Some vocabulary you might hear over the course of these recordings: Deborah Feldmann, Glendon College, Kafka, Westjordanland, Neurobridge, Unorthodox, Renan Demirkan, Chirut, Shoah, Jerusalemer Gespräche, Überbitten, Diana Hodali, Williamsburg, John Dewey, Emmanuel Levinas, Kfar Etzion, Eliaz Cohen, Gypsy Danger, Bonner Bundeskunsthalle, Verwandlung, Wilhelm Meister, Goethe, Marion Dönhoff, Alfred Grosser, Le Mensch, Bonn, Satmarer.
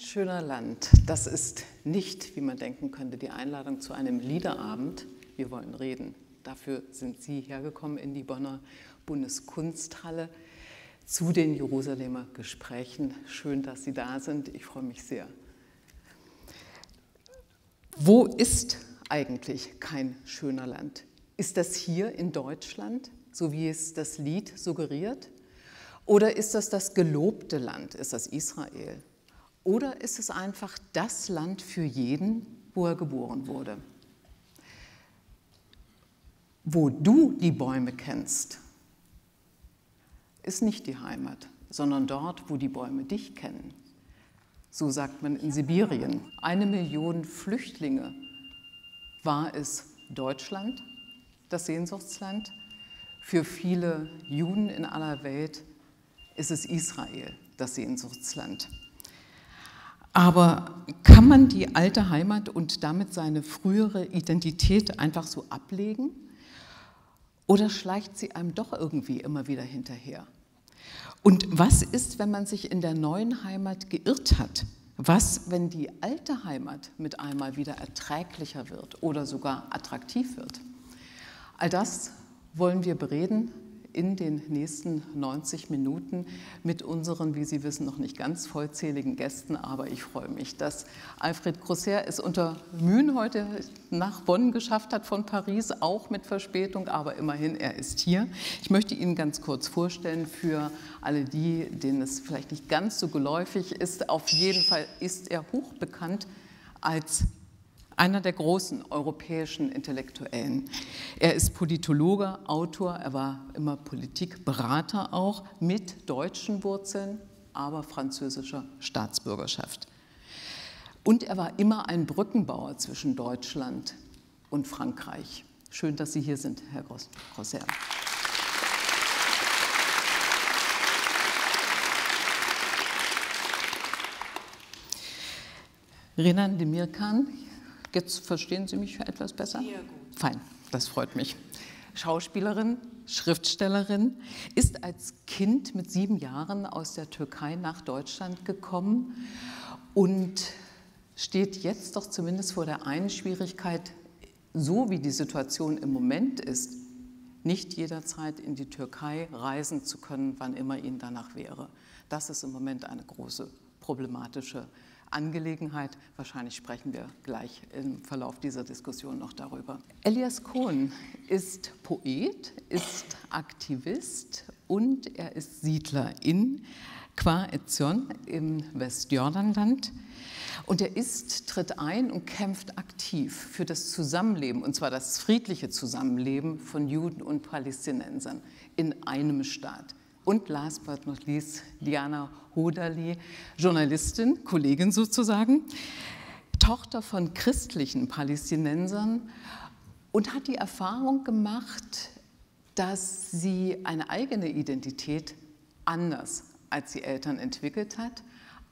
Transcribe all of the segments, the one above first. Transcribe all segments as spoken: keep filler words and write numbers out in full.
schöner Land. Das ist nicht, wie man denken könnte, die Einladung zu einem Liederabend. Wir wollen reden. Dafür sind Sie hergekommen in die Bonner Bundeskunsthalle zu den Jerusalemer Gesprächen. Schön, dass Sie da sind. Ich freue mich sehr. Wo ist eigentlich kein schöner Land? Ist das hier in Deutschland, so wie es das Lied suggeriert? Oder ist das das gelobte Land? Ist das Israel? Oder ist es einfach das Land für jeden, wo er geboren wurde? Wo du die Bäume kennst, ist nicht die Heimat, sondern dort, wo die Bäume dich kennen. So sagt man in Sibirien. Eine Million Flüchtlinge war es Deutschland, das Sehnsuchtsland. Für viele Juden in aller Welt ist es Israel, das Sehnsuchtsland. Aber kann man die alte Heimat und damit seine frühere Identität einfach so ablegen? Oder schleicht sie einem doch irgendwie immer wieder hinterher? Und was ist, wenn man sich in der neuen Heimat geirrt hat? Was, wenn die alte Heimat mit einmal wieder erträglicher wird oder sogar attraktiv wird? All das wollen wir bereden in den nächsten neunzig Minuten mit unseren, wie Sie wissen, noch nicht ganz vollzähligen Gästen. Aber ich freue mich, dass Alfred Grosser es unter Mühen heute nach Bonn geschafft hat von Paris, auch mit Verspätung, aber immerhin, er ist hier. Ich möchte ihn ganz kurz vorstellen für alle die, denen es vielleicht nicht ganz so geläufig ist. Auf jeden Fall ist er hochbekannt als einer der großen europäischen Intellektuellen. Er ist Politologe, Autor, er war immer Politikberater auch, mit deutschen Wurzeln, aber französischer Staatsbürgerschaft. Und er war immer ein Brückenbauer zwischen Deutschland und Frankreich. Schön, dass Sie hier sind, Herr Grosser. Renan Demirkan. Jetzt verstehen Sie mich etwas besser? Ja, gut. Fein, das freut mich. Schauspielerin, Schriftstellerin, ist als Kind mit sieben Jahren aus der Türkei nach Deutschland gekommen und steht jetzt doch zumindest vor der einen Schwierigkeit, so wie die Situation im Moment ist, nicht jederzeit in die Türkei reisen zu können, wann immer Ihnen danach wäre. Das ist im Moment eine große problematische Situation. Angelegenheit. Wahrscheinlich sprechen wir gleich im Verlauf dieser Diskussion noch darüber. Eliaz Cohen ist Poet, ist Aktivist und er ist Siedler in Kfar Etzion im Westjordanland. Und er ist, tritt ein und kämpft aktiv für das Zusammenleben, und zwar das friedliche Zusammenleben von Juden und Palästinensern in einem Staat. Und last but not least, Diana Hodali, Journalistin, Kollegin sozusagen, Tochter von christlichen Palästinensern und hat die Erfahrung gemacht, dass sie eine eigene Identität anders als die Eltern entwickelt hat,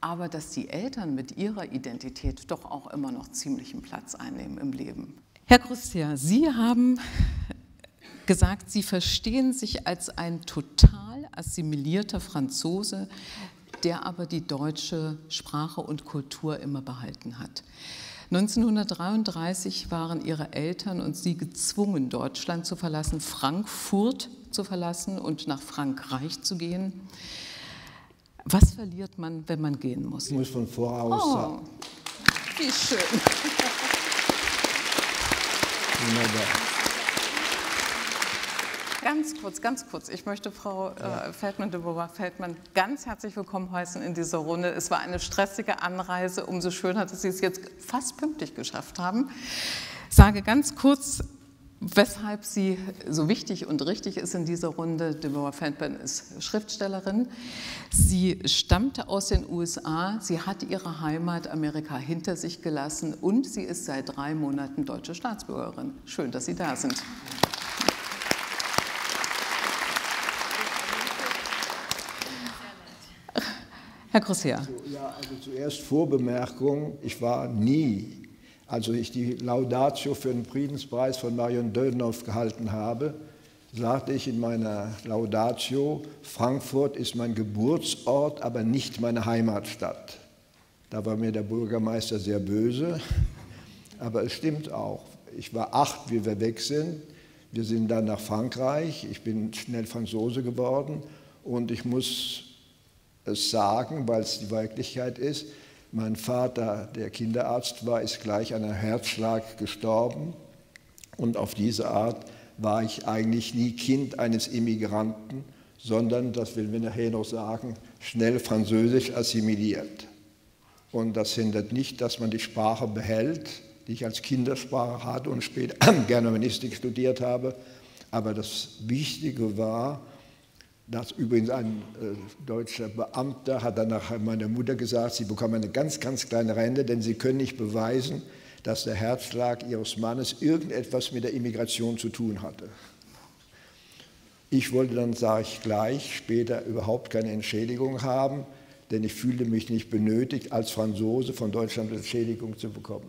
aber dass die Eltern mit ihrer Identität doch auch immer noch ziemlichen Platz einnehmen im Leben. Herr Grosser, Sie haben gesagt, Sie verstehen sich als ein total assimilierter Franzose, der aber die deutsche Sprache und Kultur immer behalten hat. neunzehnhundertdreiunddreißig waren Ihre Eltern und Sie gezwungen, Deutschland zu verlassen, Frankfurt zu verlassen und nach Frankreich zu gehen. Was verliert man, wenn man gehen muss? Ich muss von voraus oh, sagen. Wie schön. Wunderbar. Ganz kurz, ganz kurz. Ich möchte Frau äh, Feldmann, Deborah Feldmann, ganz herzlich willkommen heißen in dieser Runde. Es war eine stressige Anreise. Umso schöner, dass Sie es jetzt fast pünktlich geschafft haben. Sage ganz kurz, weshalb sie so wichtig und richtig ist in dieser Runde. Deborah Feldmann ist Schriftstellerin. Sie stammte aus den U S A. Sie hat ihre Heimat Amerika hinter sich gelassen und sie ist seit drei Monaten deutsche Staatsbürgerin. Schön, dass Sie da sind. Herr Grosser. Ja, also zuerst Vorbemerkung, ich war nie, als ich die Laudatio für den Friedenspreis von Marion Dönhoff gehalten habe, sagte ich in meiner Laudatio, Frankfurt ist mein Geburtsort, aber nicht meine Heimatstadt. Da war mir der Bürgermeister sehr böse, aber es stimmt auch. Ich war acht, wie wir weg sind. Wir sind dann nach Frankreich. Ich bin schnell Franzose geworden und ich muss es sagen, weil es die Wirklichkeit ist. Mein Vater, der Kinderarzt war, ist gleich an einem Herzschlag gestorben und auf diese Art war ich eigentlich nie Kind eines Immigranten, sondern, das will mir nachher noch sagen, schnell französisch assimiliert. Und das hindert nicht, dass man die Sprache behält, die ich als Kindersprache hatte und später Germanistik studiert habe. Aber das Wichtige war, dass übrigens ein äh, deutscher Beamter hat dann nach meiner Mutter gesagt, sie bekommen eine ganz, ganz kleine Rente, denn sie können nicht beweisen, dass der Herzschlag ihres Mannes irgendetwas mit der Immigration zu tun hatte. Ich wollte dann, sage ich gleich, später überhaupt keine Entschädigung haben, denn ich fühlte mich nicht benötigt, als Franzose von Deutschland Entschädigung zu bekommen.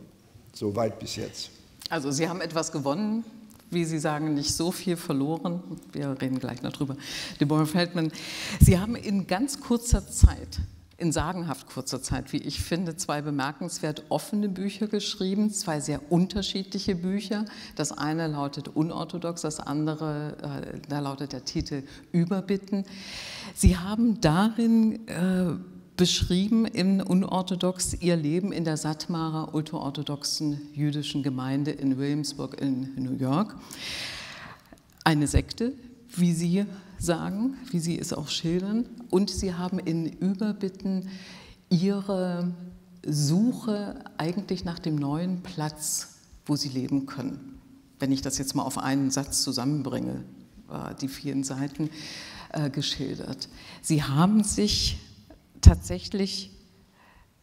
So weit bis jetzt. Also Sie haben etwas gewonnen, wie Sie sagen, nicht so viel verloren. Wir reden gleich noch drüber. Deborah Feldmann, Sie haben in ganz kurzer Zeit, in sagenhaft kurzer Zeit, wie ich finde, zwei bemerkenswert offene Bücher geschrieben, zwei sehr unterschiedliche Bücher. Das eine lautet Unorthodox, das andere, äh, da lautet der Titel Überbitten. Sie haben darin äh, beschrieben, in Unorthodox, Ihr Leben in der Satmarer ultraorthodoxen jüdischen Gemeinde in Williamsburg in New York. Eine Sekte, wie Sie sagen, wie Sie es auch schildern, und Sie haben in Überbitten Ihre Suche eigentlich nach dem neuen Platz, wo Sie leben können. Wenn ich das jetzt mal auf einen Satz zusammenbringe, die vielen Seiten äh, geschildert. Sie haben sich tatsächlich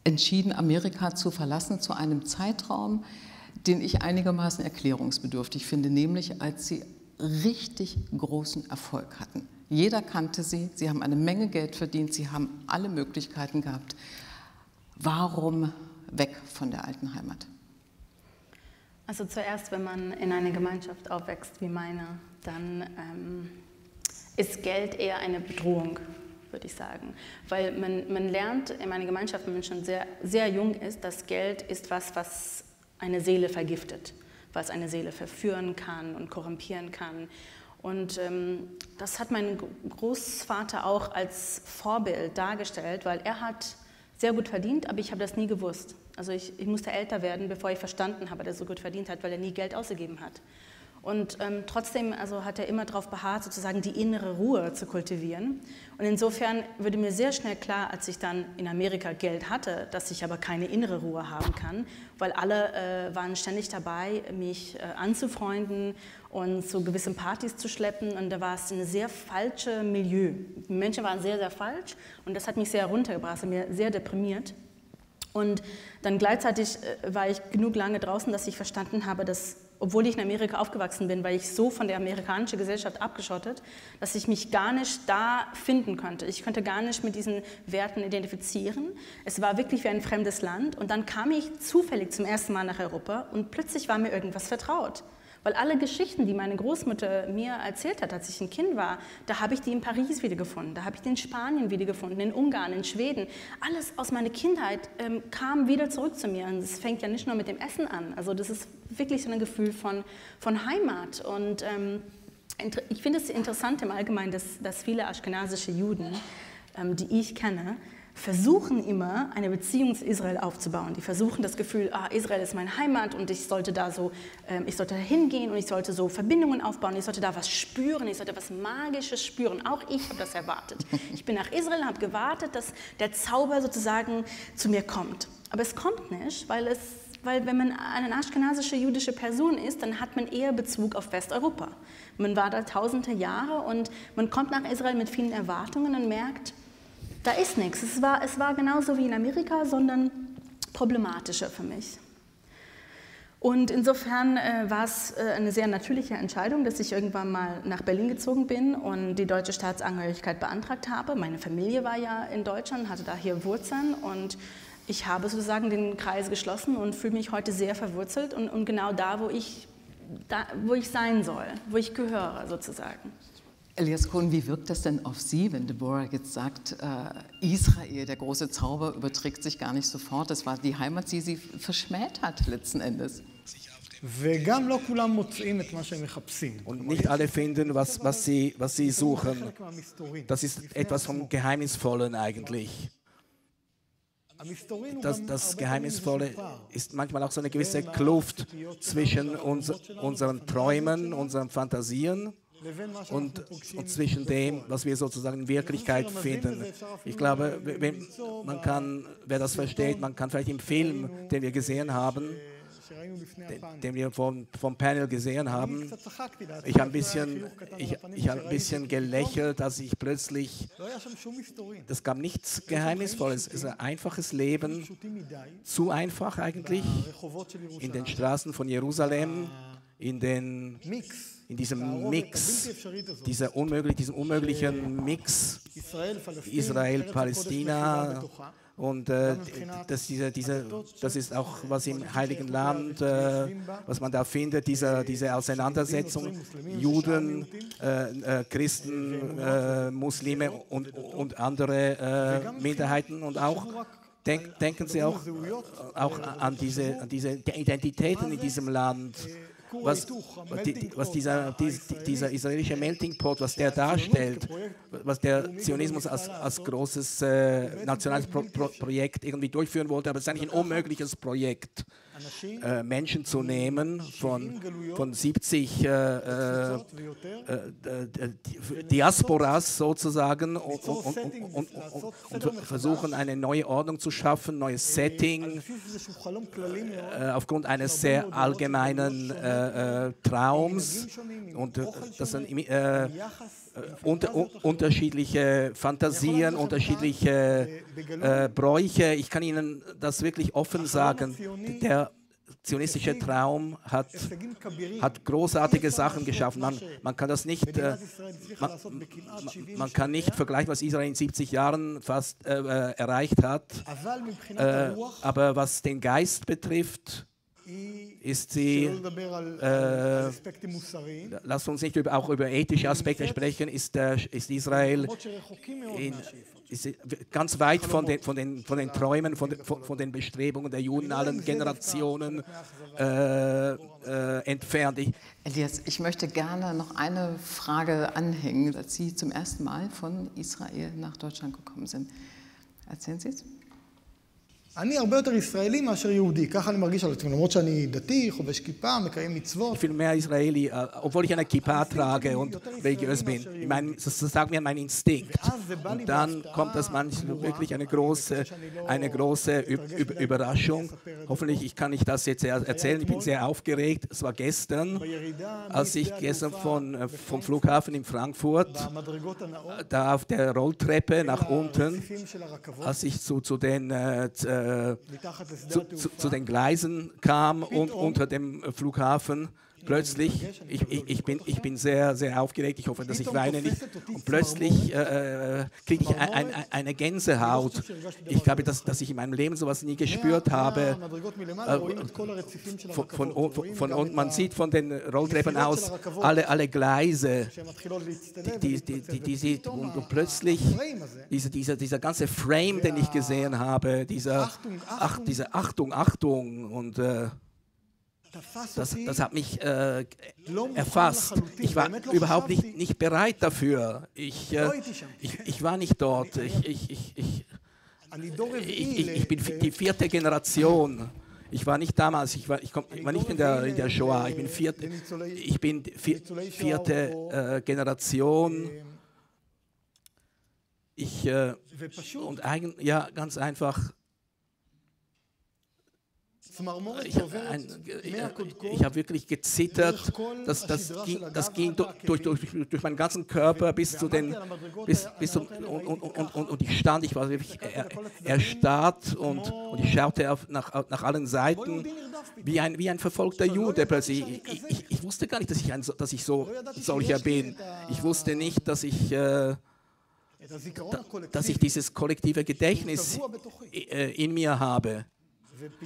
entschieden, Amerika zu verlassen zu einem Zeitraum, den ich einigermaßen erklärungsbedürftig finde, nämlich als Sie richtig großen Erfolg hatten. Jeder kannte Sie, Sie haben eine Menge Geld verdient, Sie haben alle Möglichkeiten gehabt. Warum weg von der alten Heimat? Also zuerst, wenn man in einer Gemeinschaft aufwächst wie meine, dann ähm, ist Geld eher eine Bedrohung, würde ich sagen. Weil man, man lernt in einer Gemeinschaft, wenn man schon sehr, sehr jung ist, dass Geld ist was, was eine Seele vergiftet, was eine Seele verführen kann und korrumpieren kann. Und ähm, das hat mein Großvater auch als Vorbild dargestellt, weil er hat sehr gut verdient, aber ich habe das nie gewusst. Also ich, ich musste älter werden, bevor ich verstanden habe, dass er so gut verdient hat, weil er nie Geld ausgegeben hat. Und ähm, trotzdem also hat er immer darauf beharrt, sozusagen die innere Ruhe zu kultivieren. Und insofern wurde mir sehr schnell klar, als ich dann in Amerika Geld hatte, dass ich aber keine innere Ruhe haben kann, weil alle äh, waren ständig dabei, mich äh, anzufreunden und zu gewissen Partys zu schleppen. Und da war es ein sehr falsches Milieu. Die Menschen waren sehr, sehr falsch und das hat mich sehr runtergebracht, das hat mich sehr deprimiert. Und dann gleichzeitig äh, war ich genug lange draußen, dass ich verstanden habe, dass, obwohl ich in Amerika aufgewachsen bin, weil ich so von der amerikanischen Gesellschaft abgeschottet, dass ich mich gar nicht da finden konnte. Ich konnte gar nicht mit diesen Werten identifizieren. Es war wirklich wie ein fremdes Land. Und dann kam ich zufällig zum ersten Mal nach Europa und plötzlich war mir irgendwas vertraut. Weil alle Geschichten, die meine Großmutter mir erzählt hat, als ich ein Kind war, da habe ich die in Paris wiedergefunden, da habe ich die in Spanien wiedergefunden, in Ungarn, in Schweden. Alles aus meiner Kindheit ähm, kam wieder zurück zu mir. Und es fängt ja nicht nur mit dem Essen an. Also das ist wirklich so ein Gefühl von, von Heimat. Und ähm, ich finde es interessant im Allgemeinen, dass, dass viele aschkenasische Juden, ähm, die ich kenne, versuchen immer, eine Beziehung zu Israel aufzubauen. Die versuchen das Gefühl, ah, Israel ist meine Heimat und ich sollte da so, ähm, ich sollte da hingehen und ich sollte so Verbindungen aufbauen, ich sollte da was spüren, ich sollte was Magisches spüren. Auch ich habe das erwartet. Ich bin nach Israel und habe gewartet, dass der Zauber sozusagen zu mir kommt. Aber es kommt nicht, weil es Weil wenn man eine aschkenasische jüdische Person ist, dann hat man eher Bezug auf Westeuropa. Man war da tausende Jahre und man kommt nach Israel mit vielen Erwartungen und merkt, da ist nichts. Es war, es war genauso wie in Amerika, sondern problematischer für mich. Und insofern äh, war es äh, eine sehr natürliche Entscheidung, dass ich irgendwann mal nach Berlin gezogen bin und die deutsche Staatsangehörigkeit beantragt habe. Meine Familie war ja in Deutschland, hatte da hier Wurzeln und ich habe sozusagen den Kreis geschlossen und fühle mich heute sehr verwurzelt und, und genau da wo, ich, da, wo ich sein soll, wo ich gehöre sozusagen. Eliaz Cohen, wie wirkt das denn auf Sie, wenn Deborah jetzt sagt, äh, Israel, der große Zauber, überträgt sich gar nicht sofort? Das war die Heimat, die sie verschmäht hat letzten Endes. Und nicht alle finden, was, was, sie, was sie suchen. Das ist etwas vom Geheimnisvollen eigentlich. Das, das Geheimnisvolle ist manchmal auch so eine gewisse Kluft zwischen uns, unseren Träumen, unseren Fantasien und, und zwischen dem, was wir sozusagen in Wirklichkeit finden. Ich glaube, wenn, man kann, wer das versteht, man kann vielleicht im Film, den wir gesehen haben, den wir vom, vom Panel gesehen haben, ich habe ein bisschen, ich, ich habe ein bisschen gelächelt, dass ich plötzlich, das gab nichts Geheimnisvolles, es ist ein einfaches Leben, zu einfach eigentlich, in den Straßen von Jerusalem, in, den, in diesem Mix, dieser unmöglich, diesem unmöglichen Mix, Israel, Palästina, und äh, das, diese, diese, das ist auch, was im Heiligen Land, äh, was man da findet, diese, diese Auseinandersetzung, Juden, äh, äh, Christen, äh, Muslime und, und andere äh, Minderheiten. Und auch denk, denken Sie auch, auch an, diese, an diese Identitäten in diesem Land, was, was dieser, dieser israelische Melting Pot, was der darstellt, was der Zionismus als, als großes äh, nationales Pro Pro Projekt irgendwie durchführen wollte, aber es ist eigentlich ein unmögliches Projekt, äh, Menschen zu nehmen von, von siebzig äh, äh, Diasporas sozusagen und, und, und, und, und versuchen, eine neue Ordnung zu schaffen, neues Setting, äh, aufgrund eines sehr allgemeinen äh, Äh, Traums, und äh, das sind äh, äh, unter, uh, unterschiedliche Fantasien, unterschiedliche äh, Bräuche. Ich kann Ihnen das wirklich offen sagen. Der zionistische Traum hat, hat großartige Sachen geschaffen. Man, man kann das nicht, äh, man, man kann nicht vergleichen, was Israel in siebzig Jahren fast äh, erreicht hat. Äh, aber was den Geist betrifft, ist sie, äh, lasst uns nicht über, auch über ethische Aspekte sprechen, ist, äh, ist Israel in, ist ganz weit von den, von den, von den Träumen, von den, von den Bestrebungen der Juden allen Generationen äh, äh, entfernt. Ich, Eliaz, ich möchte gerne noch eine Frage anhängen, als Sie zum ersten Mal von Israel nach Deutschland gekommen sind. Erzählen Sie es. אני הרבה יותר ישראלי מאשר יהודי, ככה אני מרגיש על עצמי, למרות שאני דתי, חובש כיפה, מקיים מצוות. Ich bin mehr Israeli, obwohl ich eine Kippa trage und religiös bin. Ich mein, das sagt mir mein Instinkt. Und dann kommt das manchmal wirklich eine große, eine große Überraschung. Hoffentlich ich kann ich das jetzt erzählen. Ich bin sehr aufgeregt. Es war gestern, als ich gestern von vom Flughafen in Frankfurt da auf der Rolltreppe nach unten, als ich zu zu den äh, Zu, zu, zu den Gleisen kam und unter dem Flughafen plötzlich, ich, ich, ich, bin, ich bin sehr, sehr aufgeregt, ich hoffe, dass ich weine nicht, und plötzlich äh, kriege ich ein, ein, eine Gänsehaut. Ich glaube, dass, dass ich in meinem Leben sowas nie gespürt habe. Äh, von, von, von, von, und man sieht von den Rolltreppen aus alle, alle Gleise, die, die, die, die sieht, und, und plötzlich dieser, dieser, dieser ganze Frame, den ich gesehen habe, dieser, ach, diese Achtung, Achtung und äh, Das, das hat mich äh, erfasst. Ich war überhaupt nicht, nicht bereit dafür. Ich, äh, ich, ich war nicht dort. Ich, ich, ich, ich, ich, ich bin die vierte Generation. Ich war nicht damals, ich war, ich komm, ich war nicht in der, in der Shoah. Ich bin vierte, ich bin vierte äh, Generation. Ich, äh, und eigen, ja, ganz einfach. Ich, ich, ich habe wirklich gezittert, das, das ging, das ging durch, durch, durch meinen ganzen Körper bis zu den, bis, bis zum, und, und, und, und, und ich stand, ich war wirklich er, erstarrt und, und ich schaute auf, nach, nach allen Seiten wie ein, wie ein verfolgter Jude plötzlich. Ich, ich, ich wusste gar nicht, dass ich, ein, dass ich so solcher bin. Ich wusste nicht, dass ich... Äh, dass ich dieses kollektive Gedächtnis in mir habe.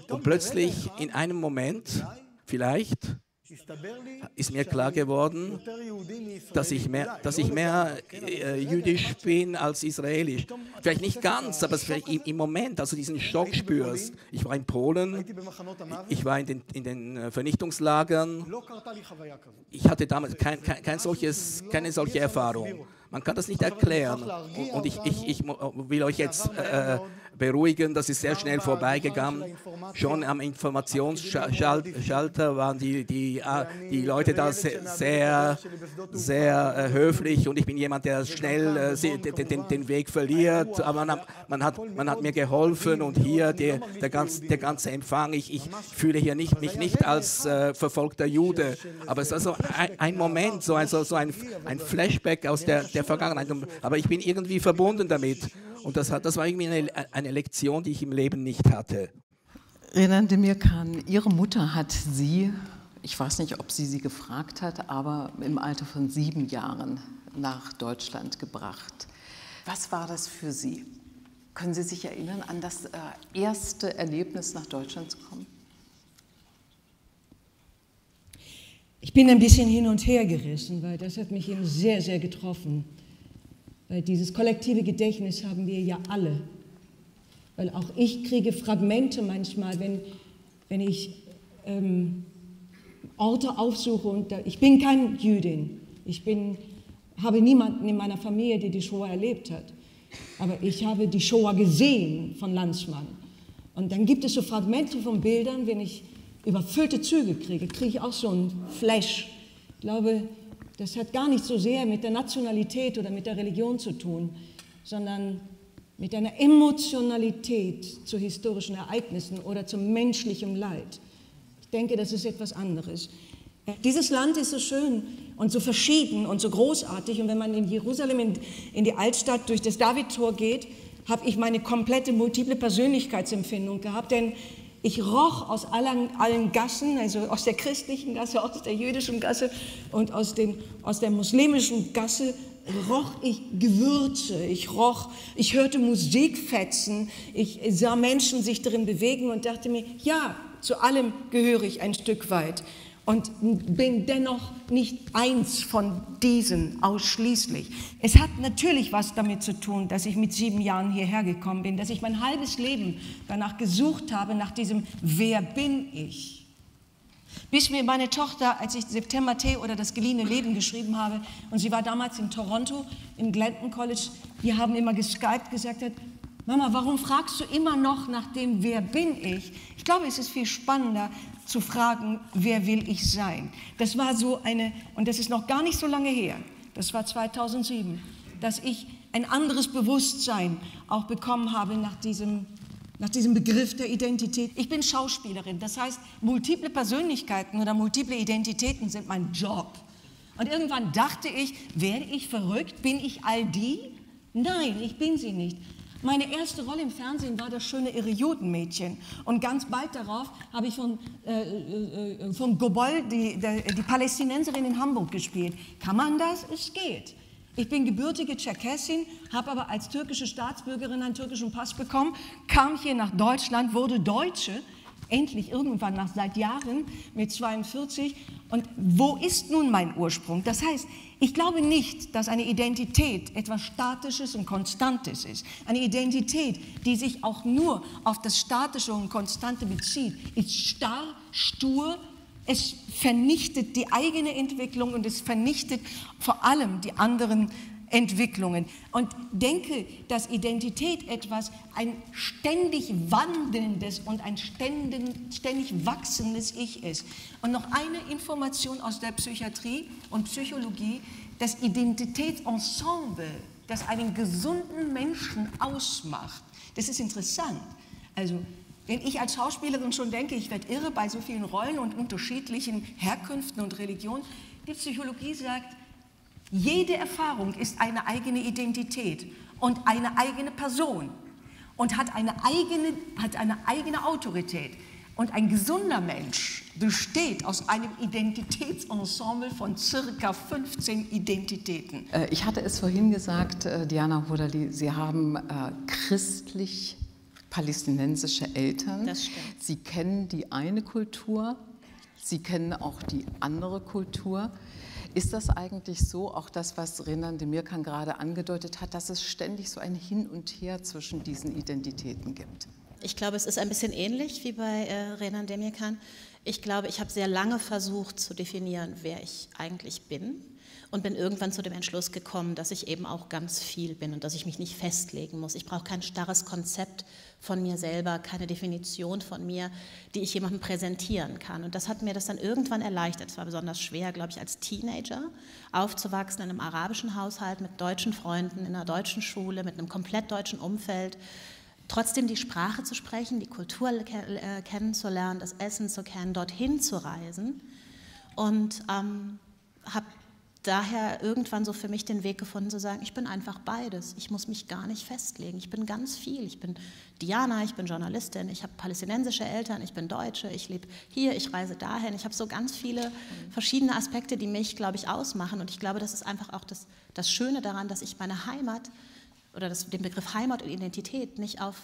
Und plötzlich in einem Moment, vielleicht, ist mir klar geworden, dass ich mehr, dass ich mehr äh, jüdisch bin als israelisch. Vielleicht nicht ganz, aber im, im Moment, also diesen Schock spürst. Ich war in Polen, ich war in den, in den Vernichtungslagern. Ich hatte damals kein, kein, kein solches, keine solche Erfahrung. Man kann das nicht erklären. Und ich, ich, ich will euch jetzt äh, beruhigen, das ist sehr schnell vorbeigegangen. Schon am Informationsschalter waren die, die, die Leute da sehr, sehr, sehr höflich, und ich bin jemand, der schnell äh, den, den Weg verliert. Aber man, man, hat, man hat mir geholfen, und hier der, der, ganz, der ganze Empfang. Ich, ich fühle hier nicht, mich nicht als äh, verfolgter Jude. Aber es ist also ein, ein Moment, so, also, so ein, ein Flashback aus der, der Vergangenheit. Aber ich bin irgendwie verbunden damit. Und das, hat, das war irgendwie eine, eine Lektion, die ich im Leben nicht hatte. Renan Demirkan, Ihre Mutter hat Sie, ich weiß nicht, ob sie Sie gefragt hat, aber im Alter von sieben Jahren nach Deutschland gebracht. Was war das für Sie? Können Sie sich erinnern an das erste Erlebnis, nach Deutschland zu kommen? Ich bin ein bisschen hin und her gerissen, weil das hat mich eben sehr, sehr getroffen. Weil dieses kollektive Gedächtnis haben wir ja alle. Weil auch ich kriege Fragmente manchmal, wenn, wenn ich ähm, Orte aufsuche. Und da, ich bin keine Jüdin. Ich bin, habe niemanden in meiner Familie, der die Shoah erlebt hat. Aber ich habe die Shoah gesehen von Landsmann. Und dann gibt es so Fragmente von Bildern, wenn ich überfüllte Züge kriege, kriege ich auch so einen Flash. Ich glaube, das hat gar nicht so sehr mit der Nationalität oder mit der Religion zu tun, sondern mit einer Emotionalität zu historischen Ereignissen oder zu menschlichem Leid. Ich denke, das ist etwas anderes. Dieses Land ist so schön und so verschieden und so großartig. Und wenn man in Jerusalem in die Altstadt durch das Davidtor geht, habe ich meine komplette multiple Persönlichkeitsempfindung gehabt, denn ich roch aus allen, allen Gassen, also aus der christlichen Gasse, aus der jüdischen Gasse und aus, den, aus der muslimischen Gasse, roch ich Gewürze, ich roch, ich hörte Musikfetzen, ich sah Menschen sich darin bewegen und dachte mir, ja, zu allem gehöre ich ein Stück weit und bin dennoch nicht eins von diesen ausschließlich. Es hat natürlich was damit zu tun, dass ich mit sieben Jahren hierher gekommen bin, dass ich mein halbes Leben danach gesucht habe, nach diesem Wer bin ich? Bis mir meine Tochter, als ich September T oder das geliehene Leben geschrieben habe, und sie war damals in Toronto, im Glendon College, wir haben immer geskypt, gesagt hat, Mama, warum fragst du immer noch nach dem, wer bin ich? Ich glaube, es ist viel spannender zu fragen, wer will ich sein? Das war so eine, und das ist noch gar nicht so lange her, das war zweitausendsieben, dass ich ein anderes Bewusstsein auch bekommen habe nach diesem, nach diesem Begriff der Identität. Ich bin Schauspielerin, das heißt, multiple Persönlichkeiten oder multiple Identitäten sind mein Job. Und irgendwann dachte ich, werde ich verrückt? Bin ich all die? Nein, ich bin sie nicht. Meine erste Rolle im Fernsehen war das schöne irre Judenmädchen. Und ganz bald darauf habe ich von, äh, äh, von Gobol die, die, die Palästinenserin in Hamburg gespielt. Kann man das? Es geht. Ich bin gebürtige Tscherkessin, habe aber als türkische Staatsbürgerin einen türkischen Pass bekommen, kam hier nach Deutschland, wurde Deutsche, endlich irgendwann nach seit Jahren mit zweiundvierzig. Und wo ist nun mein Ursprung? Das heißt, ich glaube nicht, dass eine Identität etwas Statisches und Konstantes ist. Eine Identität, die sich auch nur auf das Statische und Konstante bezieht, ist starr, stur, es vernichtet die eigene Entwicklung und es vernichtet vor allem die anderen Entwicklungen. Und denke, dass Identität etwas, ein ständig wandelndes und ein ständig wachsendes Ich ist. Und noch eine Information aus der Psychiatrie und Psychologie, das Identitätsensemble, das einen gesunden Menschen ausmacht. Das ist interessant. Also, wenn ich als Schauspielerin schon denke, ich werde irre bei so vielen Rollen und unterschiedlichen Herkünften und Religionen, die Psychologie sagt, jede Erfahrung ist eine eigene Identität und eine eigene Person und hat eine eigene, hat eine eigene Autorität. Und ein gesunder Mensch besteht aus einem Identitätsensemble von circa fünfzehn Identitäten. Ich hatte es vorhin gesagt, Diana Hodali, Sie haben christlich-palästinensische Eltern. Das stimmt. Sie kennen die eine Kultur, Sie kennen auch die andere Kultur. Ist das eigentlich so, auch das, was Renan Demirkan gerade angedeutet hat, dass es ständig so ein Hin und Her zwischen diesen Identitäten gibt? Ich glaube, es ist ein bisschen ähnlich wie bei äh, Renan Demirkan. Ich glaube, ich habe sehr lange versucht zu definieren, wer ich eigentlich bin und bin irgendwann zu dem Entschluss gekommen, dass ich eben auch ganz viel bin und dass ich mich nicht festlegen muss. Ich brauche kein starres Konzept von mir selber, keine Definition von mir, die ich jemandem präsentieren kann. Und das hat mir das dann irgendwann erleichtert. Es war besonders schwer, glaube ich, als Teenager aufzuwachsen in einem arabischen Haushalt mit deutschen Freunden, in einer deutschen Schule, mit einem komplett deutschen Umfeld. Trotzdem die Sprache zu sprechen, die Kultur kennenzulernen, das Essen zu kennen, dorthin zu reisen. Und ähm, habe daher irgendwann so für mich den Weg gefunden zu sagen, ich bin einfach beides, ich muss mich gar nicht festlegen, ich bin ganz viel, ich bin Diana, ich bin Journalistin, ich habe palästinensische Eltern, ich bin Deutsche, ich lebe hier, ich reise dahin, ich habe so ganz viele verschiedene Aspekte, die mich, glaube ich, ausmachen. Und ich glaube, das ist einfach auch das, das Schöne daran, dass ich meine Heimat oder das, den Begriff Heimat und Identität nicht auf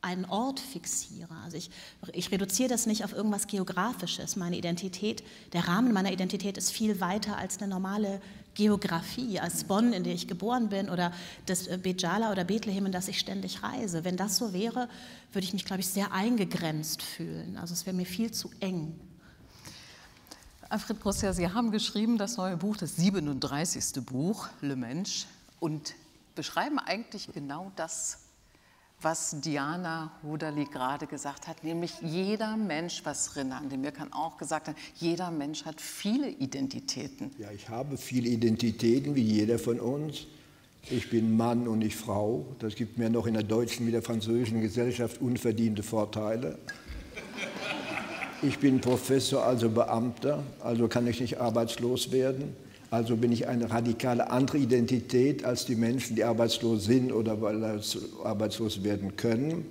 einen Ort fixiere. Also ich, ich reduziere das nicht auf irgendwas Geografisches. Meine Identität, der Rahmen meiner Identität ist viel weiter als eine normale Geografie, als Bonn, in der ich geboren bin, oder das Bejala oder Bethlehem, in das ich ständig reise. Wenn das so wäre, würde ich mich, glaube ich, sehr eingegrenzt fühlen. Also es wäre mir viel zu eng. Alfred Grosser, Sie haben geschrieben, das neue Buch, das siebenunddreißigste Buch, Le Mensch, und beschreiben eigentlich genau das, was Diana Hodali gerade gesagt hat, nämlich jeder Mensch, was Renan Demirkan auch gesagt hat, jeder Mensch hat viele Identitäten. Ja, ich habe viele Identitäten, wie jeder von uns. Ich bin Mann und nicht Frau. Das gibt mir noch in der deutschen wie der französischen Gesellschaft unverdiente Vorteile. Ich bin Professor, also Beamter, also kann ich nicht arbeitslos werden. Also bin ich eine radikale andere Identität als die Menschen, die arbeitslos sind oder arbeitslos werden können.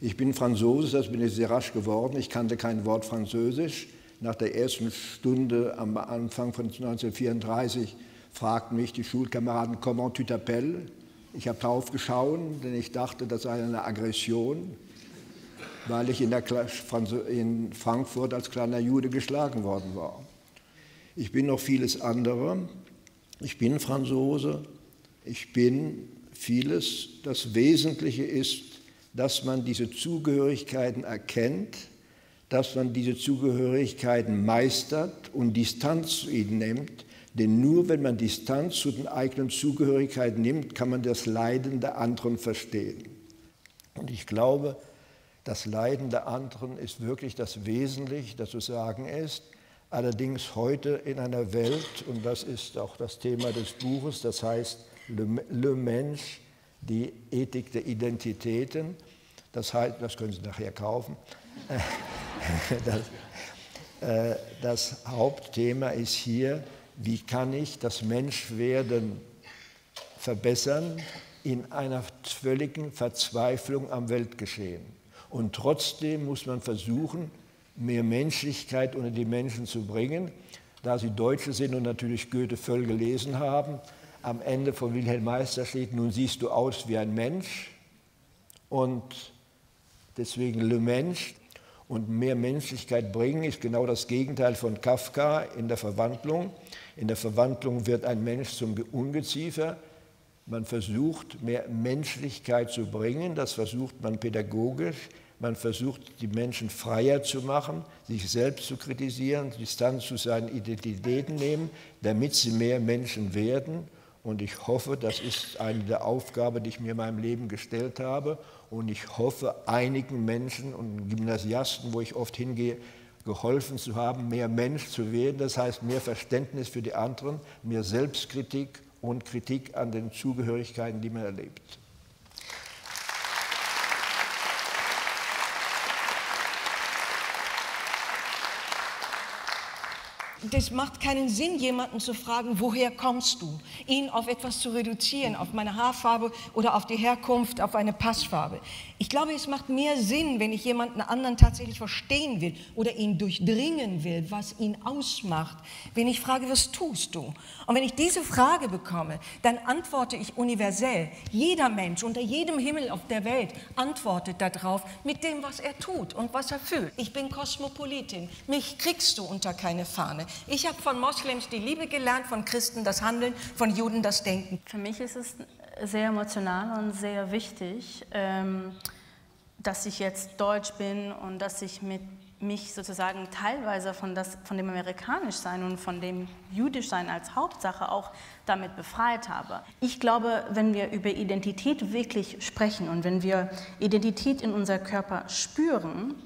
Ich bin Franzose, das bin ich sehr rasch geworden. Ich kannte kein Wort Französisch. Nach der ersten Stunde am Anfang von neunzehnhundertvierunddreißig fragten mich die Schulkameraden, comment tu t'appelles? Ich habe darauf geschaut, denn ich dachte, das sei eine Aggression, weil ich in, der in Frankfurt als kleiner Jude geschlagen worden war. Ich bin noch vieles andere, ich bin Franzose, ich bin vieles. Das Wesentliche ist, dass man diese Zugehörigkeiten erkennt, dass man diese Zugehörigkeiten meistert und Distanz zu ihnen nimmt. Denn nur wenn man Distanz zu den eigenen Zugehörigkeiten nimmt, kann man das Leiden der anderen verstehen. Und ich glaube, das Leiden der anderen ist wirklich das Wesentliche, das zu sagen ist. Allerdings heute in einer Welt, und das ist auch das Thema des Buches, das heißt Le Mensch, die Ethik der Identitäten, das heißt, das können Sie nachher kaufen, das, äh, das Hauptthema ist hier, wie kann ich das Menschwerden verbessern in einer völligen Verzweiflung am Weltgeschehen. Und trotzdem muss man versuchen, mehr Menschlichkeit unter die Menschen zu bringen, da sie Deutsche sind und natürlich Goethe voll gelesen haben. Am Ende von Wilhelm Meister steht, nun siehst du aus wie ein Mensch, und deswegen Le Mensch. Und mehr Menschlichkeit bringen ist genau das Gegenteil von Kafka in der Verwandlung. In der Verwandlung wird ein Mensch zum Ungeziefer. Man versucht, mehr Menschlichkeit zu bringen, das versucht man pädagogisch. Man versucht, die Menschen freier zu machen, sich selbst zu kritisieren, Distanz zu seinen Identitäten nehmen, damit sie mehr Menschen werden. Und ich hoffe, das ist eine der Aufgaben, die ich mir in meinem Leben gestellt habe. Und ich hoffe, einigen Menschen und Gymnasiasten, wo ich oft hingehe, geholfen zu haben, mehr Mensch zu werden. Das heißt, mehr Verständnis für die anderen, mehr Selbstkritik und Kritik an den Zugehörigkeiten, die man erlebt. das macht keinen Sinn, jemanden zu fragen, woher kommst du? Ihn auf etwas zu reduzieren, auf meine Haarfarbe oder auf die Herkunft, auf eine Passfarbe. Ich glaube, es macht mehr Sinn, wenn ich jemanden anderen tatsächlich verstehen will oder ihn durchdringen will, was ihn ausmacht, wenn ich frage, was tust du? Und wenn ich diese Frage bekomme, dann antworte ich universell. Jeder Mensch unter jedem Himmel auf der Welt antwortet darauf mit dem, was er tut und was er fühlt. Ich bin Kosmopolitin, mich kriegst du unter keine Fahne. Ich habe von Moslems die Liebe gelernt, von Christen das Handeln, von Juden das Denken. Für mich ist es sehr emotional und sehr wichtig, dass ich jetzt Deutsch bin und dass ich mit mich sozusagen teilweise von, das, von dem Amerikanischsein und von dem Jüdischsein als Hauptsache auch damit befreit habe. Ich glaube, wenn wir über Identität wirklich sprechen und wenn wir Identität in unser Körper spüren,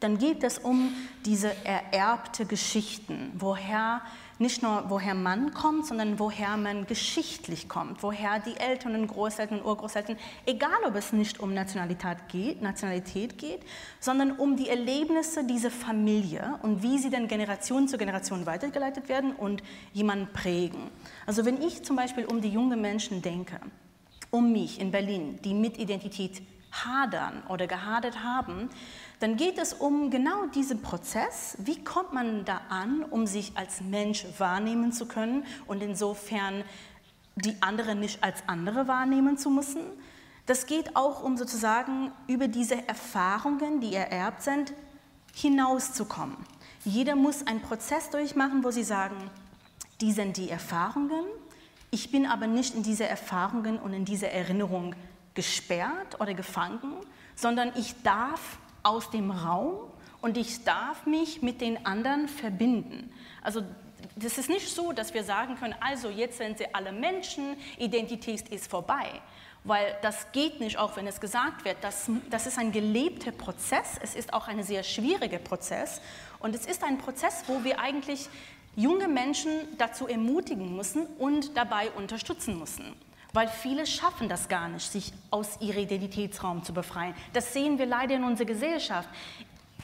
dann geht es um diese ererbte Geschichten, woher nicht nur woher man kommt, sondern woher man geschichtlich kommt, woher die Eltern und Großeltern und Urgroßeltern, egal ob es nicht um Nationalität geht, Nationalität geht, sondern um die Erlebnisse dieser Familie und wie sie dann Generation zu Generation weitergeleitet werden und jemanden prägen. Also wenn ich zum Beispiel um die jungen Menschen denke, um mich in Berlin, die mit Identität hadern oder gehadert haben, dann geht es um genau diesen Prozess, wie kommt man da an, um sich als Mensch wahrnehmen zu können und insofern die anderen nicht als andere wahrnehmen zu müssen. Das geht auch um sozusagen über diese Erfahrungen, die ererbt sind, hinauszukommen. Jeder muss einen Prozess durchmachen, wo sie sagen, die sind die Erfahrungen, ich bin aber nicht in diese Erfahrungen und in diese Erinnerung gesperrt oder gefangen, sondern ich darf aus dem Raum und ich darf mich mit den anderen verbinden. Also das ist nicht so, dass wir sagen können, also jetzt sind sie alle Menschen, Identität ist vorbei, weil das geht nicht, auch wenn es gesagt wird. Das, das ist ein gelebter Prozess, es ist auch ein sehr schwieriger Prozess und es ist ein Prozess, wo wir eigentlich junge Menschen dazu ermutigen müssen und dabei unterstützen müssen. Weil viele schaffen das gar nicht, sich aus ihrem Identitätsraum zu befreien. Das sehen wir leider in unserer Gesellschaft,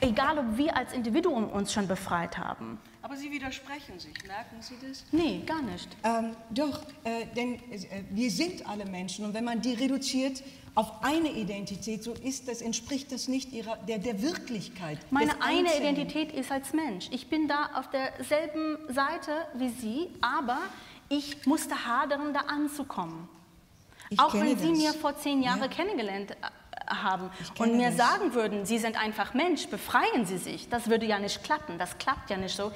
egal ob wir als Individuum uns schon befreit haben. Aber Sie widersprechen sich, merken Sie das? Nee, gar nicht. Ähm, doch, äh, denn äh, wir sind alle Menschen und wenn man die reduziert auf eine Identität, so ist das, entspricht das nicht ihrer, der, der Wirklichkeit. Meine eine Identität ist als Mensch. Ich bin da auf derselben Seite wie Sie, aber ich musste hadern, da anzukommen. Ich auch wenn Sie das. Mir vor zehn Jahren ja. kennengelernt haben und mir das. sagen würden, Sie sind einfach Mensch, befreien Sie sich. Das würde ja nicht klappen, das klappt ja nicht so.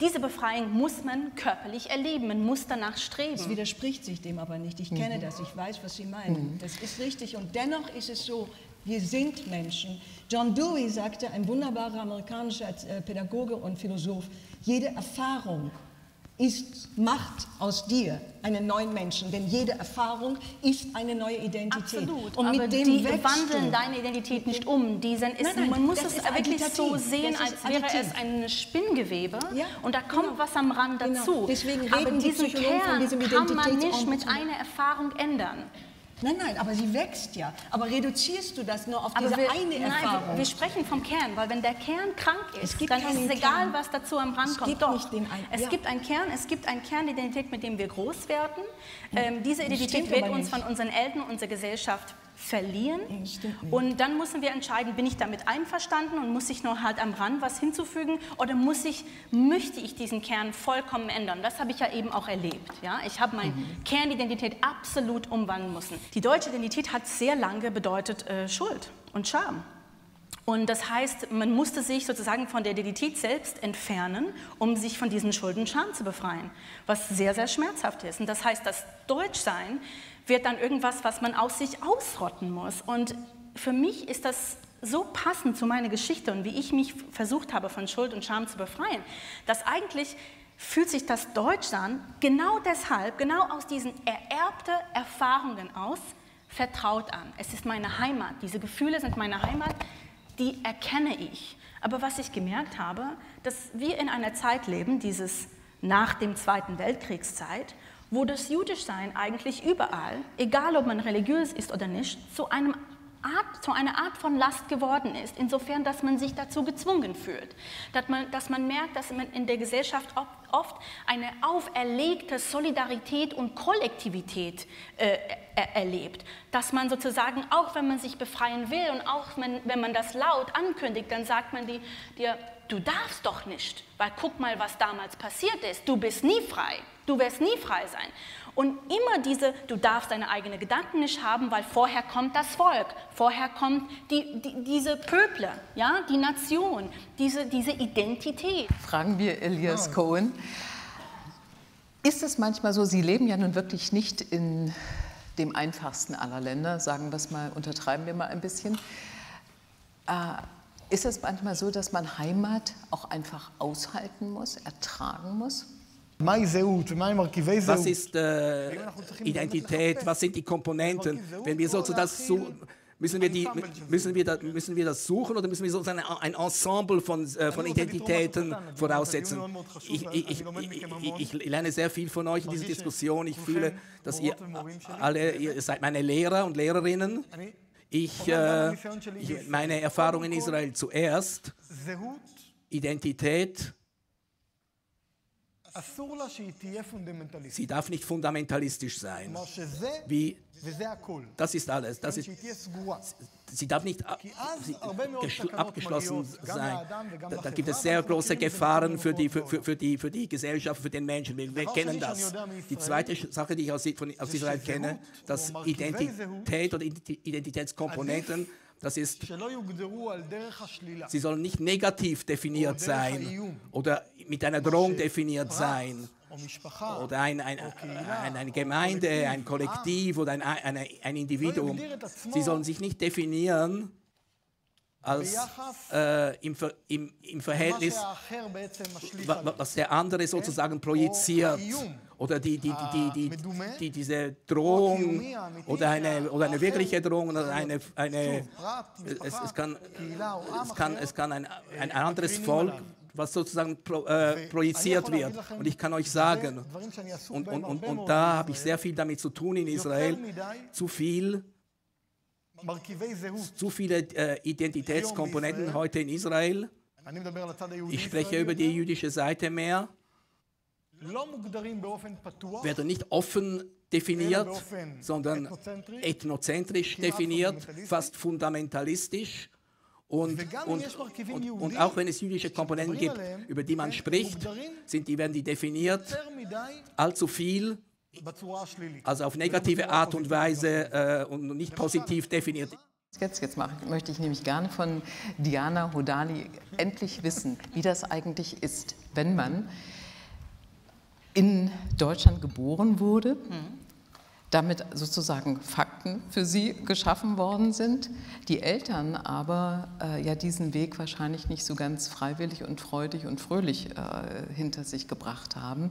Diese Befreiung muss man körperlich erleben, man muss danach streben. Es widerspricht sich dem aber nicht, ich mhm. kenne das, ich weiß, was Sie meinen. Mhm. Das ist richtig und dennoch ist es so, wir sind Menschen. John Dewey sagte, ein wunderbarer amerikanischer Pädagoge und Philosoph, jede Erfahrung ist macht aus dir einen neuen Menschen, denn jede Erfahrung ist eine neue Identität. Absolut, und mit aber dem die wandeln deine Identität nicht um. Die sind, ist, nein, nein, man muss es wirklich so sehen, als wäre es ein Spinngewebe ja, und da kommt genau. was am Rand dazu. Genau. Deswegen aber reden diesen die Kern von diesem kann man nicht mit einer Erfahrung ändern. Nein, nein, aber sie wächst ja. Aber reduzierst du das nur auf aber diese wir, eine Erfahrung? Nein, wir sprechen vom Kern, weil wenn der Kern krank ist, dann ist es egal, Kern. was dazu am Rand kommt. Doch, nicht den einen, es ja. gibt einen Kern, es gibt einen Kern der Identität, mit dem wir groß werden. Ähm, diese Identität wird uns von unseren Eltern, unserer Gesellschaft verlieren. Und dann müssen wir entscheiden, bin ich damit einverstanden und muss ich nur halt am Rand was hinzufügen oder muss ich, möchte ich diesen Kern vollkommen ändern? Das habe ich ja eben auch erlebt. Ja? Ich habe meine mhm. Kernidentität absolut umwandeln müssen. Die deutsche Identität hat sehr lange bedeutet äh, Schuld und Scham. Und das heißt, man musste sich sozusagen von der Identität selbst entfernen, um sich von diesen Schulden und Scham zu befreien, was sehr, sehr schmerzhaft ist. Und das heißt, das Deutschsein wird dann irgendwas, was man aus sich ausrotten muss. Und für mich ist das so passend zu meiner Geschichte und wie ich mich versucht habe, von Schuld und Scham zu befreien, dass eigentlich fühlt sich das Deutschsein genau deshalb, genau aus diesen ererbten Erfahrungen aus, vertraut an. Es ist meine Heimat, diese Gefühle sind meine Heimat, die erkenne ich. Aber was ich gemerkt habe, dass wir in einer Zeit leben, dieses nach dem Zweiten Weltkriegszeit, wo das Jüdischsein eigentlich überall, egal ob man religiös ist oder nicht, zu einem Art, zu einer Art von Last geworden ist, insofern, dass man sich dazu gezwungen fühlt, dass man, dass man merkt, dass man in der Gesellschaft oft eine auferlegte Solidarität und Kollektivität äh, er erlebt, dass man sozusagen, auch wenn man sich befreien will und auch wenn, wenn man das laut ankündigt, dann sagt man die, dir, du darfst doch nicht, weil guck mal, was damals passiert ist, du bist nie frei, du wirst nie frei sein. Und immer diese, du darfst deine eigenen Gedanken nicht haben, weil vorher kommt das Volk, vorher kommt die, die, diese Pöble, ja, die Nation, diese, diese Identität. Fragen wir Eliaz Cohen. Ist es manchmal so, Sie leben ja nun wirklich nicht in dem einfachsten aller Länder, sagen wir es mal, untertreiben wir mal ein bisschen. Äh, ist es manchmal so, dass man Heimat auch einfach aushalten muss, ertragen muss? Was ist äh, Identität? Was sind die Komponenten? Wenn wir sozusagen das so, müssen wir die müssen wir das müssen wir das suchen oder müssen wir sozusagen ein Ensemble von äh, von Identitäten voraussetzen? Ich, ich, ich, ich, ich lerne sehr viel von euch in dieser Diskussion. Ich fühle, dass ihr alle ihr seid meine Lehrer und Lehrerinnen. Ich, äh, ich meine Erfahrungen in Israel zuerst. Identität. Sie darf nicht fundamentalistisch sein. Wie, das ist alles. Das ist, sie darf nicht abgeschlossen sein. Da, da gibt es sehr große Gefahren für die, für, für die, für die Gesellschaft, für den Menschen. Wir, wir kennen das. Die zweite Sache, die ich aus, von, aus Israel kenne, dass Identität oder Identitätskomponenten, das ist, sie sollen nicht negativ definiert sein oder mit einer Drohung definiert sein oder ein, ein, ein, eine Gemeinde, ein Kollektiv oder ein, ein, ein Individuum. Sie sollen sich nicht definieren als äh, im, im, im Verhältnis, was der andere sozusagen projiziert oder die, die, die, die, die, die, diese Drohung oder eine, oder eine wirkliche Drohung oder eine, eine es, es kann, es kann, es kann ein, ein anderes Volk, was sozusagen pro, äh, projiziert wird. Und ich kann euch sagen, und, und, und, und da habe ich sehr viel damit zu tun in Israel, zu viel, zu viele äh, Identitätskomponenten heute in Israel. Ich spreche über die jüdische Seite mehr. Werden nicht offen definiert, sondern ethnozentrisch definiert, fast fundamentalistisch. Und, und, und, und auch wenn es jüdische Komponenten gibt, über die man spricht, sind die, werden die definiert, allzu viel, also auf negative Art und Weise äh, und nicht positiv definiert. Jetzt, jetzt mache, möchte ich nämlich gerne von Diana Hodali endlich wissen, wie das eigentlich ist, wenn man in Deutschland geboren wurde, damit sozusagen Fakten für sie geschaffen worden sind, die Eltern aber äh, ja diesen Weg wahrscheinlich nicht so ganz freiwillig und freudig und fröhlich äh, hinter sich gebracht haben.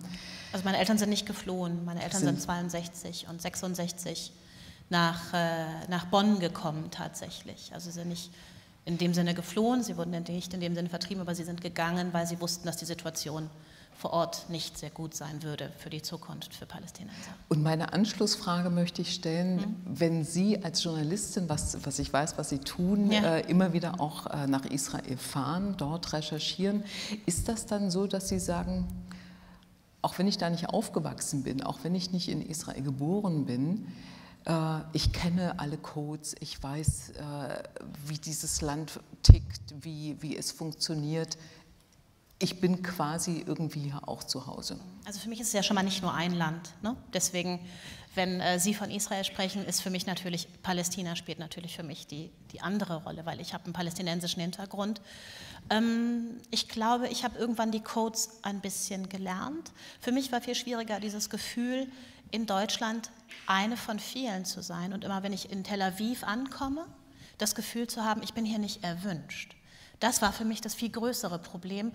Also meine Eltern sind nicht geflohen, meine Eltern sind, sind zweiundsechzig und sechsundsechzig nach, äh, nach Bonn gekommen tatsächlich. Also sie sind nicht in dem Sinne geflohen, sie wurden nicht in dem Sinne vertrieben, aber sie sind gegangen, weil sie wussten, dass die Situation vor Ort nicht sehr gut sein würde für die Zukunft für Palästinenser. Und meine Anschlussfrage möchte ich stellen, hm? wenn Sie als Journalistin, was, was ich weiß, was Sie tun, ja. äh, immer wieder auch äh, nach Israel fahren, dort recherchieren, ist das dann so, dass Sie sagen, auch wenn ich da nicht aufgewachsen bin, auch wenn ich nicht in Israel geboren bin, ich kenne alle Codes, ich weiß, wie dieses Land tickt, wie, wie es funktioniert. Ich bin quasi irgendwie auch zu Hause. Also für mich ist es ja schon mal nicht nur ein Land, ne? Deswegen, wenn äh, Sie von Israel sprechen, ist für mich natürlich, Palästina spielt natürlich für mich die, die andere Rolle, weil ich habe einen palästinensischen Hintergrund. Ähm, ich glaube, ich habe irgendwann die Codes ein bisschen gelernt. Für mich war viel schwieriger dieses Gefühl, in Deutschland eine von vielen zu sein und immer wenn ich in Tel Aviv ankomme, das Gefühl zu haben, ich bin hier nicht erwünscht. Das war für mich das viel größere Problem.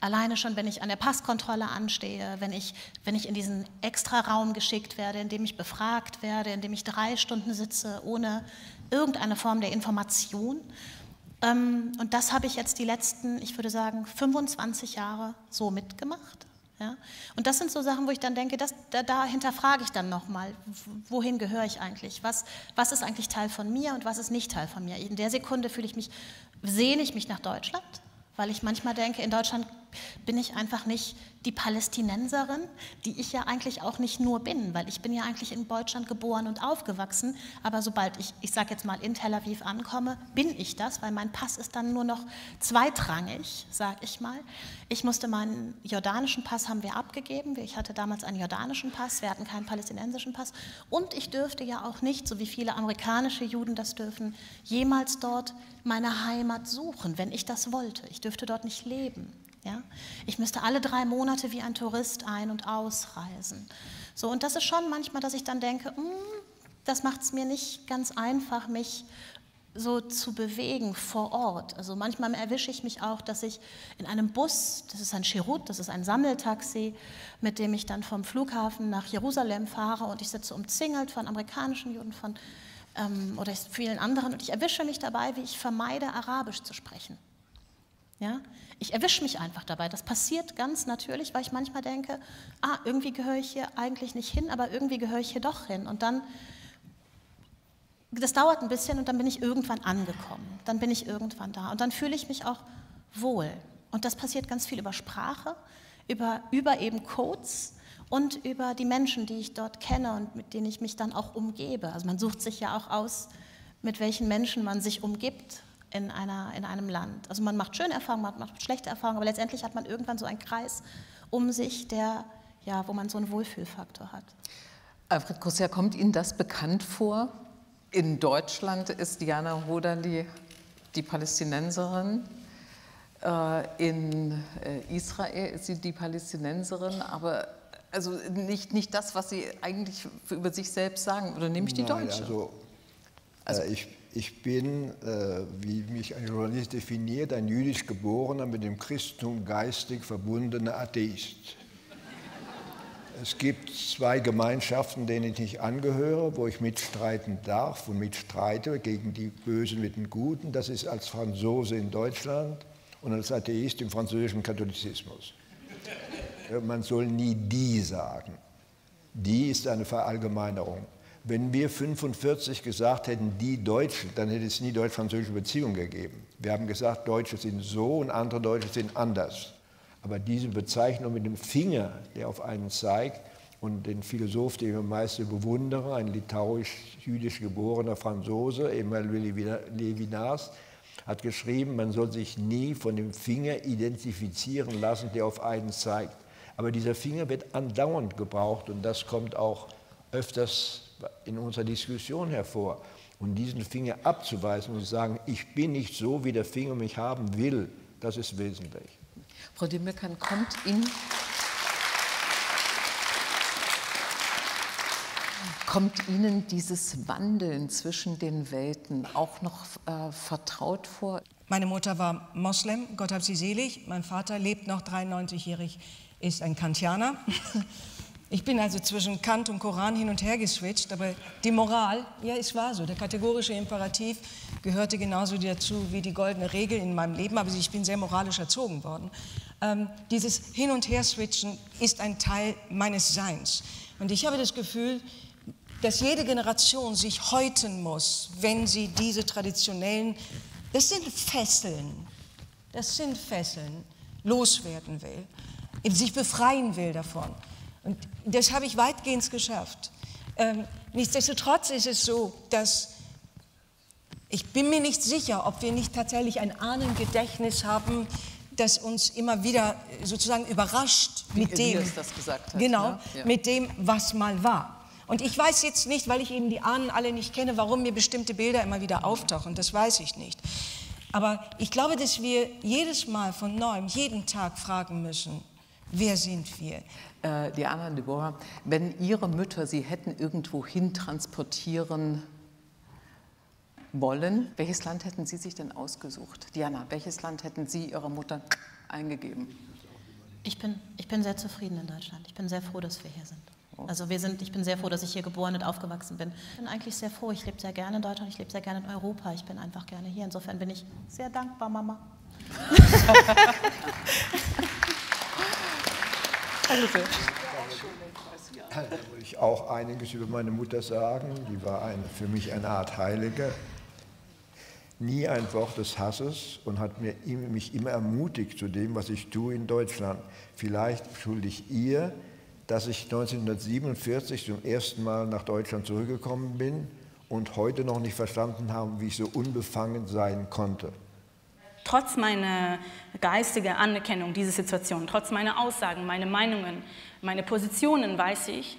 Alleine schon, wenn ich an der Passkontrolle anstehe, wenn ich, wenn ich in diesen Extraraum geschickt werde, in dem ich befragt werde, in dem ich drei Stunden sitze, ohne irgendeine Form der Information. Und das habe ich jetzt die letzten, ich würde sagen, fünfundzwanzig Jahre so mitgemacht. Ja? Und das sind so Sachen, wo ich dann denke, das, da, da hinterfrage ich dann nochmal, wohin gehöre ich eigentlich? Was, was ist eigentlich Teil von mir und was ist nicht Teil von mir? In der Sekunde fühle ich mich, sehne ich mich nach Deutschland, weil ich manchmal denke, in Deutschland bin ich einfach nicht die Palästinenserin, die ich ja eigentlich auch nicht nur bin, weil ich bin ja eigentlich in Deutschland geboren und aufgewachsen, aber sobald ich, ich sage jetzt mal, in Tel Aviv ankomme, bin ich das, weil mein Pass ist dann nur noch zweitrangig, sage ich mal. Ich musste meinen jordanischen Pass, haben wir abgegeben, ich hatte damals einen jordanischen Pass, wir hatten keinen palästinensischen Pass und ich dürfte ja auch nicht, so wie viele amerikanische Juden das dürfen, jemals dort meine Heimat suchen, wenn ich das wollte. Ich dürfte dort nicht leben. Ja? Ich müsste alle drei Monate wie ein Tourist ein- und ausreisen. So, und das ist schon manchmal, dass ich dann denke, das macht es mir nicht ganz einfach, mich so zu bewegen vor Ort. Also manchmal erwische ich mich auch, dass ich in einem Bus, das ist ein Chirut, das ist ein Sammeltaxi, mit dem ich dann vom Flughafen nach Jerusalem fahre und ich sitze umzingelt von amerikanischen Juden, von ähm, oder vielen anderen und ich erwische mich dabei, wie ich vermeide, Arabisch zu sprechen. Ja, ich erwische mich einfach dabei. Das passiert ganz natürlich, weil ich manchmal denke, ah, irgendwie gehöre ich hier eigentlich nicht hin, aber irgendwie gehöre ich hier doch hin. Und dann, das dauert ein bisschen und dann bin ich irgendwann angekommen. Dann bin ich irgendwann da und dann fühle ich mich auch wohl. Und das passiert ganz viel über Sprache, über, über eben Codes und über die Menschen, die ich dort kenne und mit denen ich mich dann auch umgebe. Also man sucht sich ja auch aus, mit welchen Menschen man sich umgibt. In, einer, in einem Land. Also man macht schöne Erfahrungen, man macht schlechte Erfahrungen, aber letztendlich hat man irgendwann so einen Kreis um sich, der, ja, wo man so einen Wohlfühlfaktor hat. Alfred Grosser, kommt Ihnen das bekannt vor? In Deutschland ist Diana Hodali die Palästinenserin, in Israel ist sie die Palästinenserin, aber also nicht, nicht das, was Sie eigentlich über sich selbst sagen, oder nehme ich die Nein, Deutsche? Also, also ich Ich bin, äh, wie mich ein Journalist definiert, ein jüdisch geborener, mit dem Christentum geistig verbundener Atheist. Es gibt zwei Gemeinschaften, denen ich nicht angehöre, wo ich mitstreiten darf und mitstreite gegen die Bösen mit den Guten. Das ist als Franzose in Deutschland und als Atheist im französischen Katholizismus. Man soll nie die sagen. Die ist eine Verallgemeinerung. Wenn wir fünfundvierzig gesagt hätten, die Deutschen, dann hätte es nie deutsch-französische Beziehungen gegeben. Wir haben gesagt, Deutsche sind so und andere Deutsche sind anders. Aber diese Bezeichnung mit dem Finger, der auf einen zeigt, und den Philosoph, den ich am meisten bewundere, ein litauisch-jüdisch geborener Franzose, Emmanuel Levinas, hat geschrieben, man soll sich nie von dem Finger identifizieren lassen, der auf einen zeigt. Aber dieser Finger wird andauernd gebraucht und das kommt auch öfters in unserer Diskussion hervor. Und diesen Finger abzuweisen und zu sagen, ich bin nicht so, wie der Finger mich haben will, das ist wesentlich. Frau Demirkan, kommt Ihnen, kommt Ihnen dieses Wandeln zwischen den Welten auch noch äh, vertraut vor? Meine Mutter war Moslem, Gott hab sie selig. Mein Vater lebt noch, dreiundneunzigjährig, ist ein Kantianer. Ich bin also zwischen Kant und Koran hin und her geswitcht, aber die Moral, ja, es war so. Der kategorische Imperativ gehörte genauso dazu wie die goldene Regel in meinem Leben, aber ich bin sehr moralisch erzogen worden. Ähm, dieses Hin- und Her-Switchen ist ein Teil meines Seins. Und ich habe das Gefühl, dass jede Generation sich häuten muss, wenn sie diese traditionellen, das sind Fesseln, das sind Fesseln, loswerden will, sich befreien will davon. Und das habe ich weitgehend geschafft. Ähm, nichtsdestotrotz ist es so, dass ich bin mir nicht sicher, ob wir nicht tatsächlich ein Ahnengedächtnis haben, das uns immer wieder sozusagen überrascht Wie mit Elias dem, das gesagt hat, genau, ne? Ja. Mit dem, was mal war. Und ich weiß jetzt nicht, weil ich eben die Ahnen alle nicht kenne, warum mir bestimmte Bilder immer wieder auftauchen. Das weiß ich nicht. Aber ich glaube, dass wir jedes Mal von neuem, jeden Tag fragen müssen, wer sind wir? Äh, Diana und Deborah, wenn Ihre Mütter Sie hätten irgendwo hin transportieren wollen, welches Land hätten Sie sich denn ausgesucht? Diana, welches Land hätten Sie Ihrer Mutter eingegeben? Ich bin, ich bin sehr zufrieden in Deutschland. Ich bin sehr froh, dass wir hier sind. Also wir sind, ich bin sehr froh, dass ich hier geboren und aufgewachsen bin. Ich bin eigentlich sehr froh, ich lebe sehr gerne in Deutschland, ich lebe sehr gerne in Europa, ich bin einfach gerne hier. Insofern bin ich sehr dankbar, Mama. Also so. Da muss ich auch einiges über meine Mutter sagen. Die war eine, für mich eine Art Heilige. Nie ein Wort des Hasses und hat mir, mich immer ermutigt zu dem, was ich tue in Deutschland. Vielleicht schulde ich ihr, dass ich neunzehnhundertsiebenundvierzig zum ersten Mal nach Deutschland zurückgekommen bin und heute noch nicht verstanden habe, wie ich so unbefangen sein konnte. Trotz meiner geistigen Anerkennung dieser Situation, trotz meiner Aussagen, meine Meinungen, meine Positionen, weiß ich,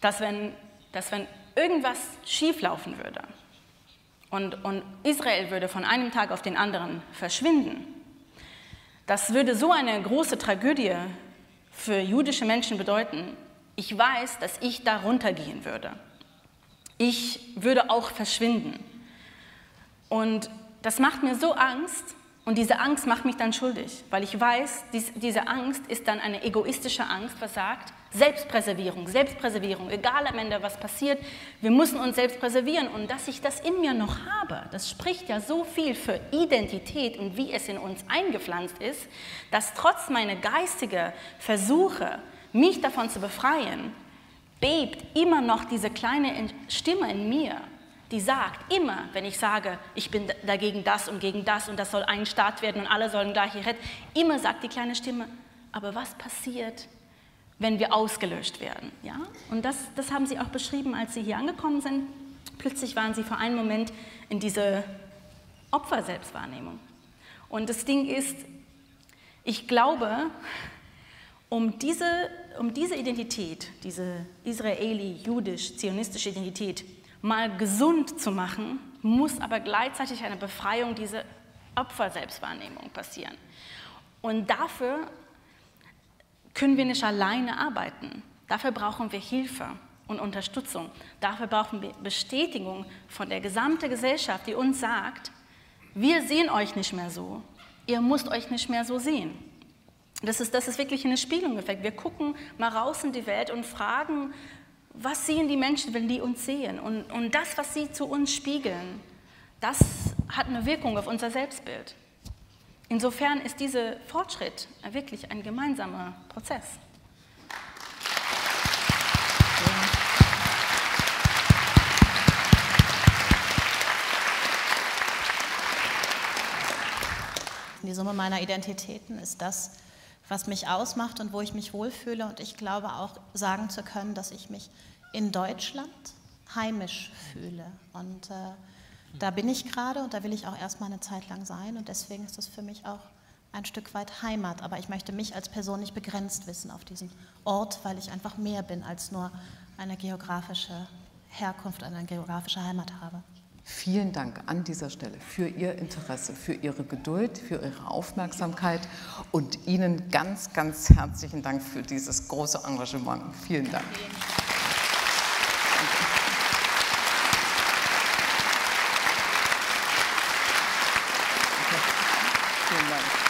dass wenn, dass wenn irgendwas schieflaufen würde und, und Israel würde von einem Tag auf den anderen verschwinden, das würde so eine große Tragödie für jüdische Menschen bedeuten. Ich weiß, dass ich darunter gehen würde. Ich würde auch verschwinden. Und das macht mir so Angst, und diese Angst macht mich dann schuldig, weil ich weiß, dies, diese Angst ist dann eine egoistische Angst, was sagt, Selbstpräservierung, Selbstpräservierung, egal am Ende was passiert, wir müssen uns selbst präservieren, und dass ich das in mir noch habe, das spricht ja so viel für Identität und wie es in uns eingepflanzt ist, dass trotz meiner geistigen Versuche, mich davon zu befreien, bebt immer noch diese kleine Stimme in mir, die sagt immer, wenn ich sage, ich bin dagegen das und gegen das und das soll ein Staat werden und alle sollen gleich hier retten, immer sagt die kleine Stimme, aber was passiert, wenn wir ausgelöscht werden? Ja? Und das, das haben sie auch beschrieben, als sie hier angekommen sind. Plötzlich waren sie für einen Moment in diese Opferselbstwahrnehmung. Und das Ding ist, ich glaube, um diese, um diese Identität, diese israeli-jüdisch-zionistische Identität, mal gesund zu machen, muss aber gleichzeitig eine Befreiung dieser Opferselbstwahrnehmung passieren. Und dafür können wir nicht alleine arbeiten. Dafür brauchen wir Hilfe und Unterstützung. Dafür brauchen wir Bestätigung von der gesamten Gesellschaft, die uns sagt, wir sehen euch nicht mehr so, ihr müsst euch nicht mehr so sehen. Das ist, das ist wirklich eine Spiegelung-Effekt. Wir gucken mal raus in die Welt und fragen, was sehen die Menschen, wenn die uns sehen? Und, und das, was sie zu uns spiegeln, das hat eine Wirkung auf unser Selbstbild. Insofern ist dieser Fortschritt wirklich ein gemeinsamer Prozess. Die Summe meiner Identitäten ist das, was mich ausmacht und wo ich mich wohlfühle, und ich glaube auch sagen zu können, dass ich mich in Deutschland heimisch fühle, und äh, da bin ich gerade und da will ich auch erstmal eine Zeit lang sein, und deswegen ist das für mich auch ein Stück weit Heimat, aber ich möchte mich als Person nicht begrenzt wissen auf diesen Ort, weil ich einfach mehr bin als nur eine geografische Herkunft, eine geografische Heimat habe. Vielen Dank an dieser Stelle für Ihr Interesse, für Ihre Geduld, für Ihre Aufmerksamkeit, und Ihnen ganz, ganz herzlichen Dank für dieses große Engagement. Vielen Dank. Vielen Dank.